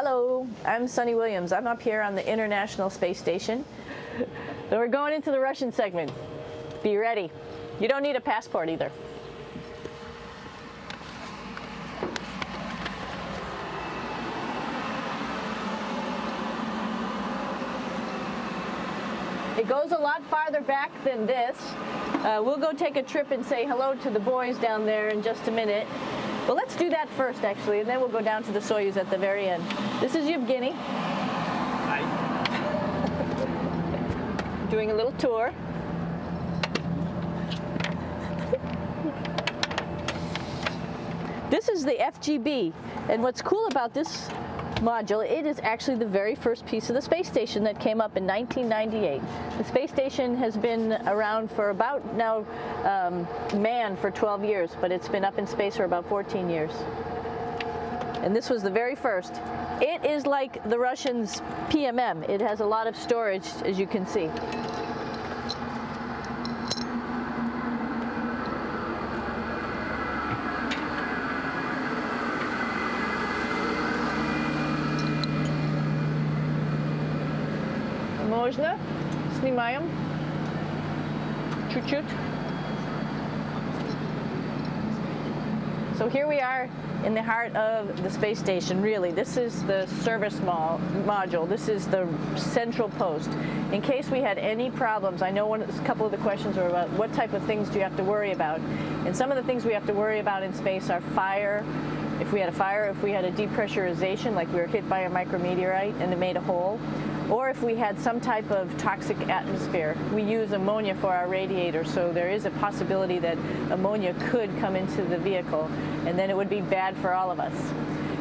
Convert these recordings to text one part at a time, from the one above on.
Hello, I'm Suni Williams. I'm up here on the International Space Station. So we're going into the Russian segment. Be ready. You don't need a passport either. It goes a lot farther back than this. We'll go take a trip and say hello to the boys down there in just a minute. Well, let's do that first, actually, and then we'll go down to the Soyuz at the very end. This is Yevgeny. Hi. Doing a little tour. This is the FGB, and what's cool about this module, it is actually the very first piece of the space station that came up in 1998. The space station has been around for about now manned for 12 years, but it's been up in space for about 14 years. And this was the very first. It is like the Russians' PMM. It has a lot of storage, as you can see. Можно? Снимаем. Чуть-чуть. So here we are in the heart of the space station, really. This is the service module. This is the central post. In case we had any problems, I know a couple of the questions were about what type of things do you have to worry about. And some of the things we have to worry about in space are fire. If we had a fire, if we had a depressurization, like we were hit by a micrometeorite and it made a hole, or if we had some type of toxic atmosphere. We use ammonia for our radiator, so there is a possibility that ammonia could come into the vehicle, and then it would be bad for all of us.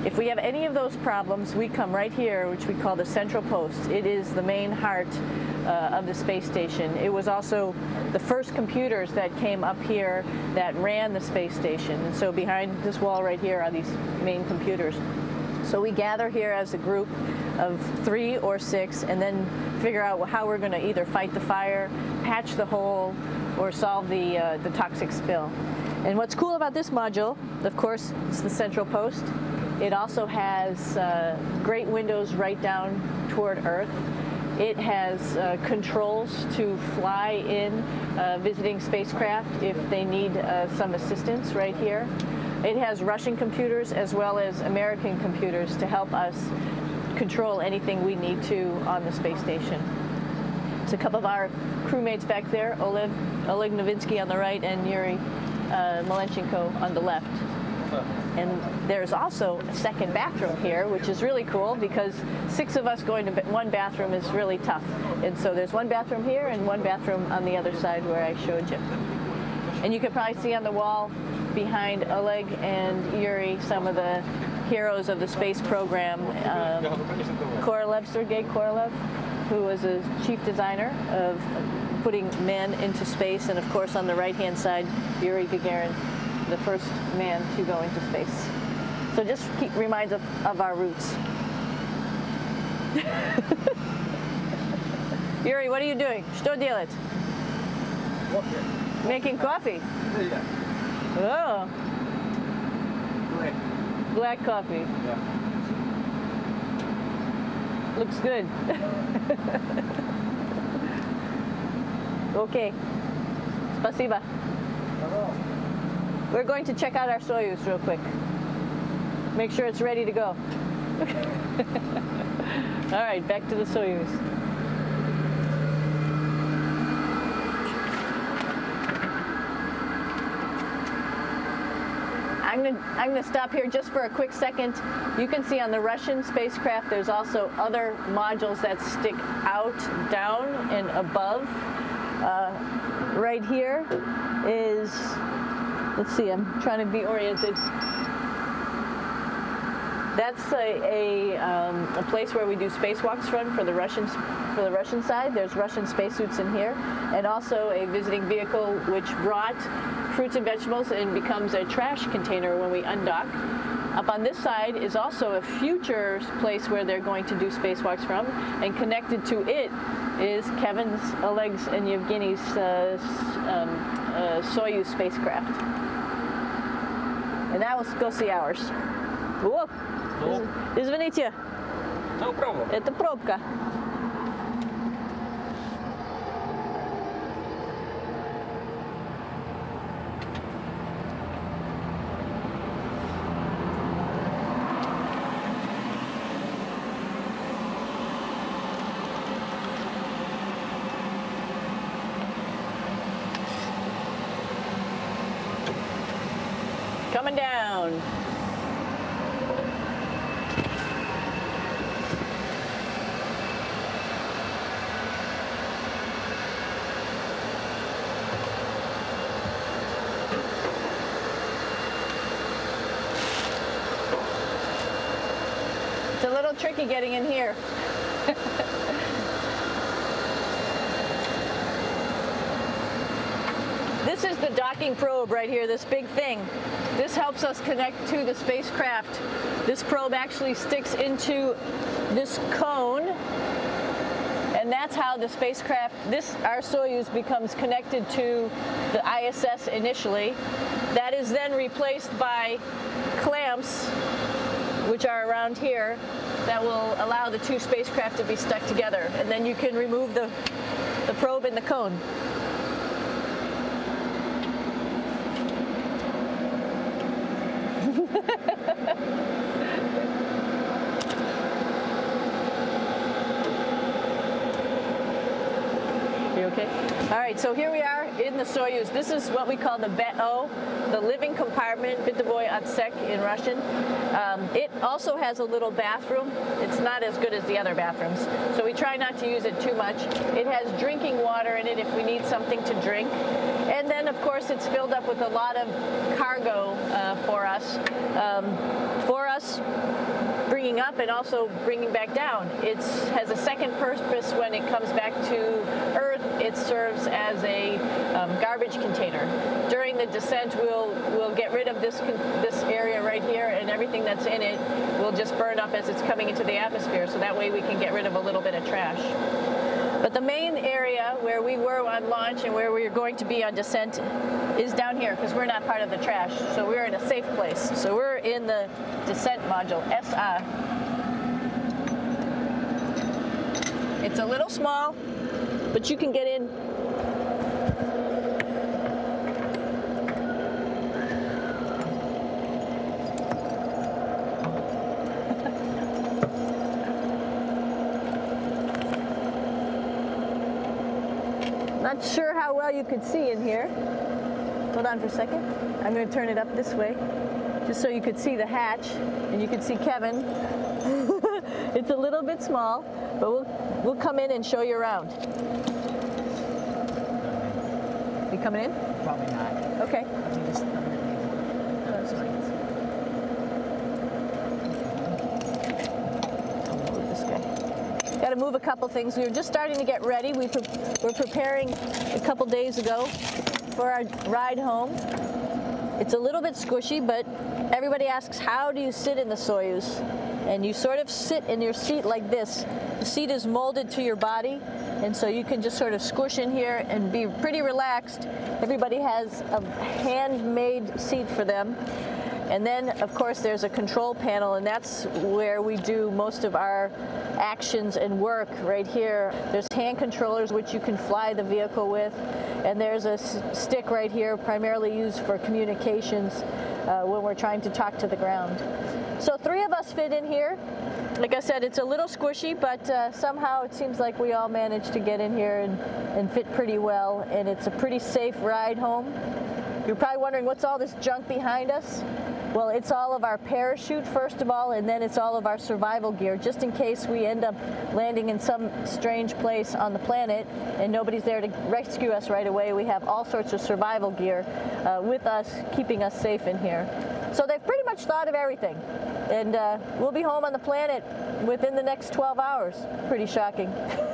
If we have any of those problems, we come right here, which we call the central post. It is the main heart of the space station. It was also the first computers that came up here that ran the space station. And so behind this wall right here are these main computers. So we gather here as a group of 3 or 6 and then figure out how we're going to either fight the fire, patch the hole, or solve the toxic spill. And what's cool about this module, of course, it's the central post. It also has great windows right down toward Earth. It has controls to fly in visiting spacecraft if they need some assistance right here. It has Russian computers as well as American computers to help us control anything we need to on the space station. It's a couple of our crewmates back there, Oleg Novitskiy on the right and Yuri Malenchenko on the left. And there's also a second bathroom here, which is really cool because 6 of us going to one bathroom is really tough. And so there's one bathroom here and one bathroom on the other side where I showed you. And you can probably see on the wall behind Oleg and Yuri some of the heroes of the space program. Korolev, Sergei Korolev, who was a chief designer of putting men into space. And of course, on the right-hand side, Yuri Gagarin, the first man to go into space. So just reminds us of our roots. Yuri, what are you doing? Что делать? Coffee. Making coffee? Yeah. Oh. Black coffee. Yeah. Looks good. Okay. Спасибо. We're going to check out our Soyuz real quick. Make sure it's ready to go. All right, back to the Soyuz. I'm gonna stop here just for a quick second. You can see on the Russian spacecraft, there's also other modules that stick out, down, and above. Right here is, let's see, I'm trying to be oriented. That's a place where we do spacewalks for the Russians, for the Russian side. There's Russian spacesuits in here, and also a visiting vehicle which brought fruits and vegetables and becomes a trash container when we undock. Up on this side is also a future place where they're going to do spacewalks from, and connected to it is Kevin's, Oleg's, and Yevgeny's Soyuz spacecraft. And that was go see ours. Whoa. Извините. No problem. Это пробка. Coming down. It's a little tricky getting in here. This is the docking probe right here, this big thing. This helps us connect to the spacecraft. This probe actually sticks into this cone, and that's how the spacecraft, our Soyuz, becomes connected to the ISS initially. That is then replaced by clamps, which are around here, that will allow the two spacecraft to be stuck together. And then you can remove the probe and the cone. All right, so here we are in the Soyuz. This is what we call the Bet-O, the living compartment, Bitovoy Otsek in Russian. It also has a little bathroom. It's not as good as the other bathrooms, so we try not to use it too much. It has drinking water in it if we need something to drink. And then, of course, it's filled up with a lot of cargo for us. Bringing up and also bringing back down. It has a second purpose when it comes back to Earth. It serves as a garbage container. During the descent, we'll get rid of this area right here, and everything that's in it will just burn up as it's coming into the atmosphere. So that way we can get rid of a little bit of trash. But the main area where we were on launch and where we're going to be on descent is down here, because we're not part of the trash, so we're in a safe place. So we're in the descent module, SA. It's a little small, but you can get in. Not sure how well you could see in here. Hold on for a second. I'm going to turn it up this way, just so you could see the hatch, and you could see Kevin. It's a little bit small, but we'll come in and show you around. You coming in? Probably not. Okay. Got to move a couple things. We were just starting to get ready. We were preparing a couple days ago for our ride home. It's a little bit squishy, but everybody asks, how do you sit in the Soyuz? And you sort of sit in your seat like this. The seat is molded to your body, and so you can just sort of squish in here and be pretty relaxed. Everybody has a handmade seat for them. And then, of course, there's a control panel, and that's where we do most of our actions and work right here. There's hand controllers, which you can fly the vehicle with, and there's a stick right here, primarily used for communications when we're trying to talk to the ground. So three of us fit in here. Like I said, it's a little squishy, but somehow it seems like we all managed to get in here and fit pretty well, and it's a pretty safe ride home. You're probably wondering, what's all this junk behind us? Well, it's all of our parachute, first of all, and then it's all of our survival gear, just in case we end up landing in some strange place on the planet and nobody's there to rescue us right away. We have all sorts of survival gear with us, keeping us safe in here. So they've pretty much thought of everything. And we'll be home on the planet within the next 12 hours. Pretty shocking.